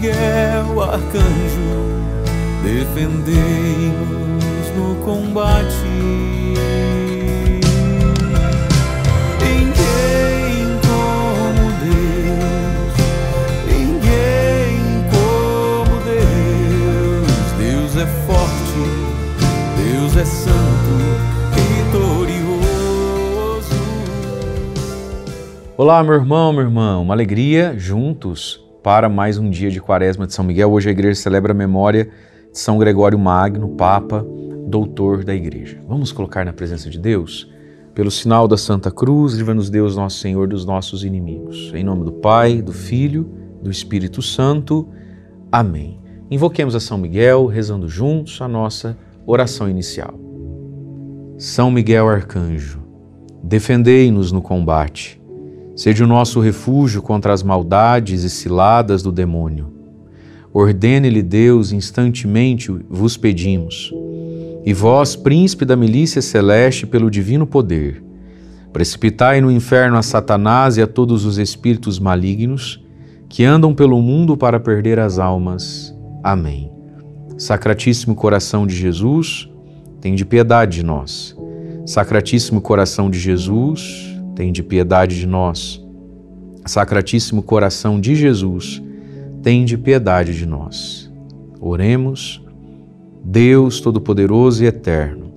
Miguel Arcanjo, defendei-nos no combate. É santo, vitorioso. Olá, meu irmão, minha irmã. Uma alegria juntos para mais um dia de Quaresma de São Miguel. Hoje a igreja celebra a memória de São Gregório Magno, Papa, doutor da igreja. Vamos colocar na presença de Deus? Pelo sinal da Santa Cruz, livra-nos Deus, nosso Senhor, dos nossos inimigos. Em nome do Pai, do Filho, do Espírito Santo. Amém. Invoquemos a São Miguel, rezando juntos a nossa oração inicial. São Miguel Arcanjo, defendei-nos no combate. Seja o nosso refúgio contra as maldades e ciladas do demônio. Ordene-lhe Deus, instantemente vos pedimos. E vós, príncipe da milícia celeste, pelo divino poder, precipitai no inferno a Satanás e a todos os espíritos malignos que andam pelo mundo para perder as almas. Amém. Sacratíssimo Coração de Jesus, tende piedade de nós. Sacratíssimo Coração de Jesus, tende piedade de nós. Sacratíssimo Coração de Jesus, tende piedade de nós. Oremos, Deus Todo-Poderoso e Eterno,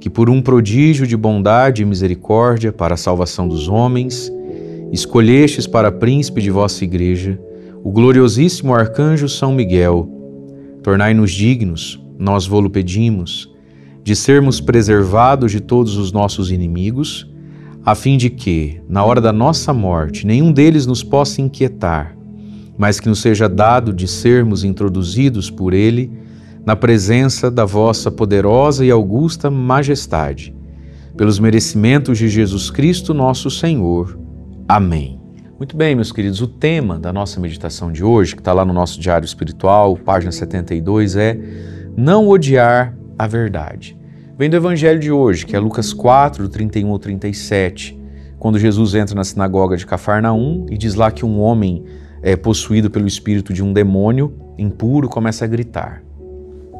que por um prodígio de bondade e misericórdia para a salvação dos homens, escolhestes para príncipe de vossa igreja o gloriosíssimo arcanjo São Miguel, tornai-nos dignos, nós vo-lo pedimos, de sermos preservados de todos os nossos inimigos, a fim de que, na hora da nossa morte, nenhum deles nos possa inquietar, mas que nos seja dado de sermos introduzidos por ele na presença da vossa poderosa e augusta majestade, pelos merecimentos de Jesus Cristo, nosso Senhor. Amém. Muito bem, meus queridos, o tema da nossa meditação de hoje, que está lá no nosso diário espiritual, página 72, é não odiar a verdade. Vem do evangelho de hoje, que é Lucas 4, do 31 ao 37, quando Jesus entra na sinagoga de Cafarnaum e diz lá que um homem possuído pelo espírito de um demônio impuro começa a gritar.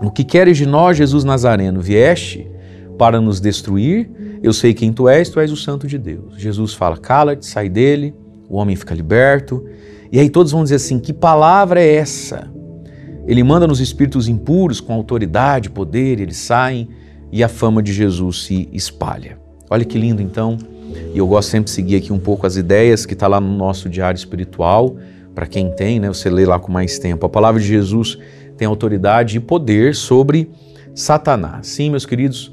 O que queres de nós, Jesus Nazareno? Vieste para nos destruir? Eu sei quem tu és o Santo de Deus. Jesus fala, cala-te, sai dele. O homem fica liberto, e aí todos vão dizer assim, que palavra é essa? Ele manda nos espíritos impuros com autoridade, poder, eles saem e a fama de Jesus se espalha. Olha que lindo então, e eu gosto sempre de seguir aqui um pouco as ideias que está lá no nosso diário espiritual, para quem tem, né? Você lê lá com mais tempo. A palavra de Jesus tem autoridade e poder sobre Satanás. Sim, meus queridos,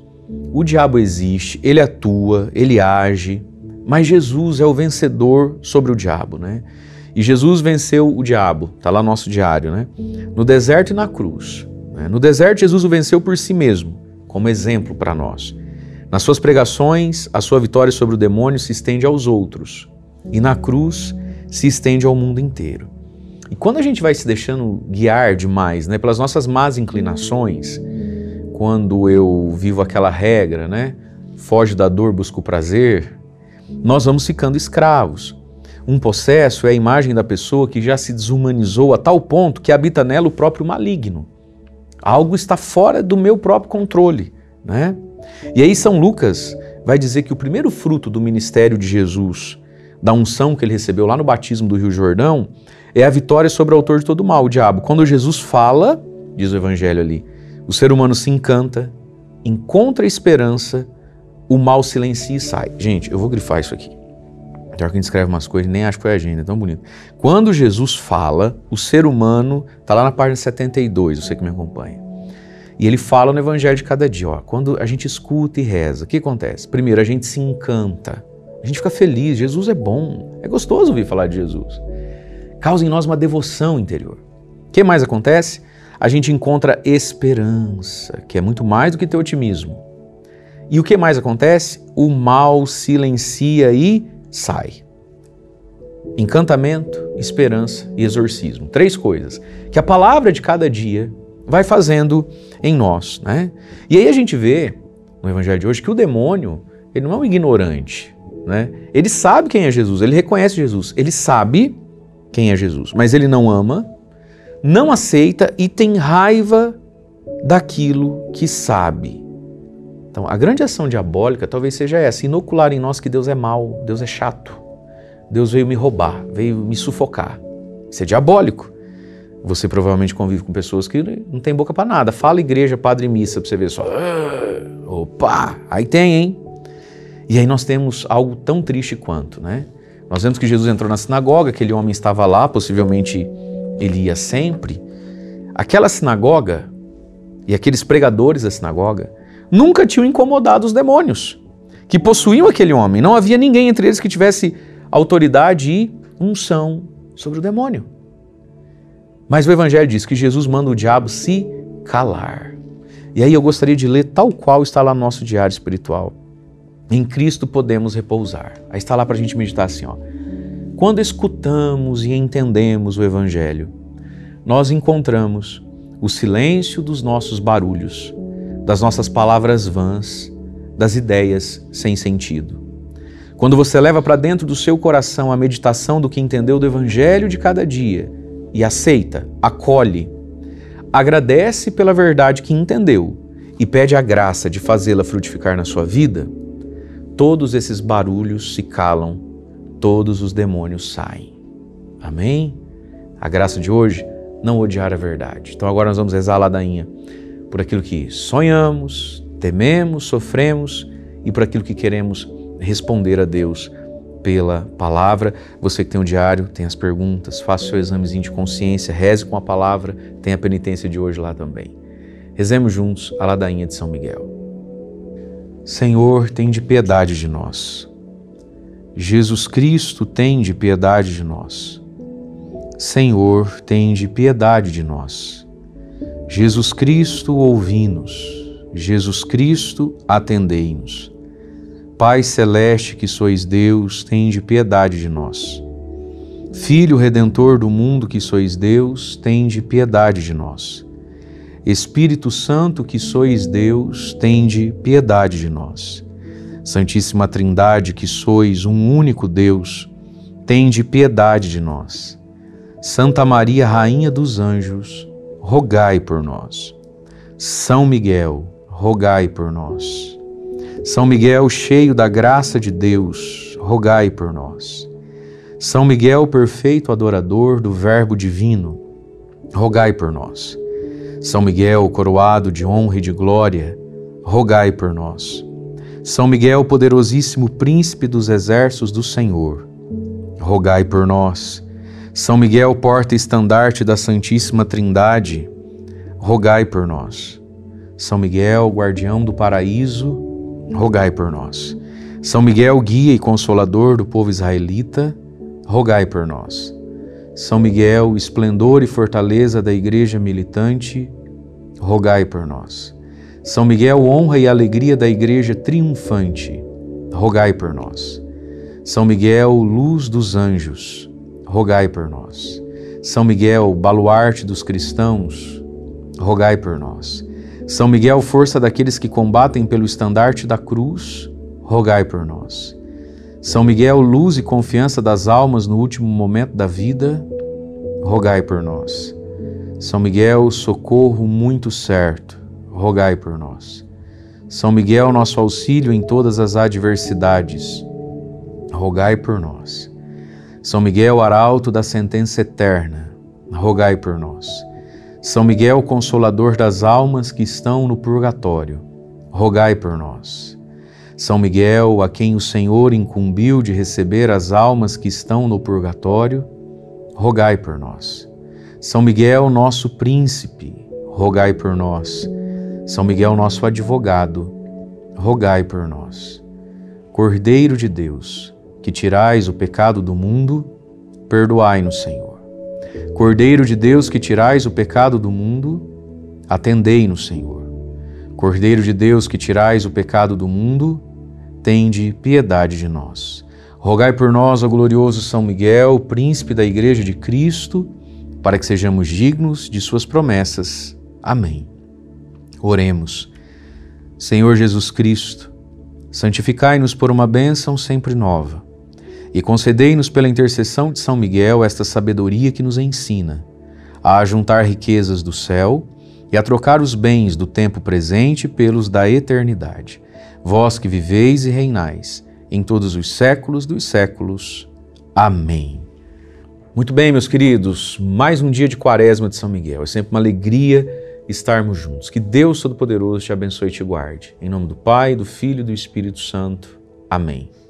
o diabo existe, ele atua, ele age, mas Jesus é o vencedor sobre o diabo, né? E Jesus venceu o diabo, está lá no nosso diário, né? No deserto e na cruz. Né? No deserto, Jesus o venceu por si mesmo, como exemplo para nós. Nas suas pregações, a sua vitória sobre o demônio se estende aos outros. E na cruz, se estende ao mundo inteiro. E quando a gente vai se deixando guiar demais, né? Pelas nossas más inclinações, quando eu vivo aquela regra, né? Foge da dor, busca o prazer, nós vamos ficando escravos. Um possesso é a imagem da pessoa que já se desumanizou a tal ponto que habita nela o próprio maligno. Algo está fora do meu próprio controle, né? E aí São Lucas vai dizer que o primeiro fruto do ministério de Jesus, da unção que ele recebeu lá no batismo do Rio Jordão, é a vitória sobre o autor de todo mal, o diabo. Quando Jesus fala, diz o evangelho ali, o ser humano se encanta, encontra esperança, o mal silencia e sai. Gente, eu vou grifar isso aqui. Pior que a gente escreve umas coisas, nem acho que foi agenda, é tão bonito. Quando Jesus fala, o ser humano, está lá na página 72, você que me acompanha, e ele fala no evangelho de cada dia, ó, quando a gente escuta e reza, o que acontece? Primeiro, a gente se encanta, a gente fica feliz, Jesus é bom, é gostoso ouvir falar de Jesus. Causa em nós uma devoção interior. O que mais acontece? A gente encontra esperança, que é muito mais do que ter otimismo. E o que mais acontece? O mal silencia e sai. Encantamento, esperança e exorcismo. Três coisas que a palavra de cada dia vai fazendo em nós, né? E aí a gente vê no evangelho de hoje que o demônio, ele não é um ignorante, né? Ele sabe quem é Jesus, ele reconhece Jesus, ele sabe quem é Jesus, mas ele não ama, não aceita e tem raiva daquilo que sabe. Então, a grande ação diabólica talvez seja essa, inocular em nós que Deus é mau, Deus é chato, Deus veio me roubar, veio me sufocar. Isso é diabólico. Você provavelmente convive com pessoas que não tem boca para nada. Fala igreja, padre e missa para você ver só. Opa, aí tem, hein? E aí nós temos algo tão triste quanto, né? Nós vemos que Jesus entrou na sinagoga, aquele homem estava lá, possivelmente ele ia sempre. Aquela sinagoga e aqueles pregadores da sinagoga nunca tinham incomodado os demônios que possuíam aquele homem. Não havia ninguém entre eles que tivesse autoridade e unção sobre o demônio. Mas o Evangelho diz que Jesus manda o diabo se calar. E aí eu gostaria de ler tal qual está lá no nosso diário espiritual. Em Cristo podemos repousar. Aí está lá para a gente meditar assim, ó. Quando escutamos e entendemos o Evangelho, nós encontramos o silêncio dos nossos barulhos, das nossas palavras vãs, das ideias sem sentido. Quando você leva para dentro do seu coração a meditação do que entendeu do Evangelho de cada dia e aceita, acolhe, agradece pela verdade que entendeu e pede a graça de fazê-la frutificar na sua vida, todos esses barulhos se calam, todos os demônios saem. Amém? A graça de hoje, não odiar a verdade. Então agora nós vamos rezar a ladainha por aquilo que sonhamos, tememos, sofremos e por aquilo que queremos responder a Deus pela palavra. Você que tem o diário, tem as perguntas, faça o seu examezinho de consciência, reze com a palavra, tem a penitência de hoje lá também. Rezemos juntos a ladainha de São Miguel. Senhor, tende piedade de nós. Jesus Cristo, tende piedade de nós. Senhor, tende piedade de nós. Jesus Cristo, ouvi-nos. Jesus Cristo, atendei-nos. Pai Celeste, que sois Deus, tende piedade de nós. Filho Redentor do mundo, que sois Deus, tende piedade de nós. Espírito Santo, que sois Deus, tende piedade de nós. Santíssima Trindade, que sois um único Deus, tende piedade de nós. Santa Maria, Rainha dos Anjos, rogai por nós. São Miguel, rogai por nós. São Miguel, cheio da graça de Deus, rogai por nós. São Miguel, perfeito adorador do Verbo Divino, rogai por nós. São Miguel, coroado de honra e de glória, rogai por nós. São Miguel, poderosíssimo príncipe dos exércitos do Senhor, rogai por nós. São Miguel, porta-estandarte da Santíssima Trindade, rogai por nós. São Miguel, guardião do paraíso, rogai por nós. São Miguel, guia e consolador do povo israelita, rogai por nós. São Miguel, esplendor e fortaleza da Igreja militante, rogai por nós. São Miguel, honra e alegria da Igreja triunfante, rogai por nós. São Miguel, luz dos anjos, rogai por nós. São Miguel, baluarte dos cristãos, rogai por nós. São Miguel, força daqueles que combatem pelo estandarte da cruz, rogai por nós. São Miguel, luz e confiança das almas no último momento da vida, rogai por nós. São Miguel, socorro muito certo, rogai por nós. São Miguel, nosso auxílio em todas as adversidades, rogai por nós. São Miguel, arauto da sentença eterna, rogai por nós. São Miguel, consolador das almas que estão no purgatório, rogai por nós. São Miguel, a quem o Senhor incumbiu de receber as almas que estão no purgatório, rogai por nós. São Miguel, nosso príncipe, rogai por nós. São Miguel, nosso advogado, rogai por nós. Cordeiro de Deus, que tirais o pecado do mundo, perdoai-nos, Senhor. Cordeiro de Deus, que tirais o pecado do mundo, atendei-nos, Senhor. Cordeiro de Deus, que tirais o pecado do mundo, tende piedade de nós. Rogai por nós, ó glorioso São Miguel, príncipe da Igreja de Cristo, para que sejamos dignos de suas promessas. Amém. Oremos. Senhor Jesus Cristo, santificai-nos por uma bênção sempre nova e concedei-nos pela intercessão de São Miguel esta sabedoria que nos ensina, a ajuntar riquezas do céu e a trocar os bens do tempo presente pelos da eternidade. Vós que viveis e reinais em todos os séculos dos séculos. Amém. Muito bem, meus queridos, mais um dia de Quaresma de São Miguel. É sempre uma alegria estarmos juntos. Que Deus Todo-Poderoso te abençoe e te guarde. Em nome do Pai, do Filho e do Espírito Santo. Amém.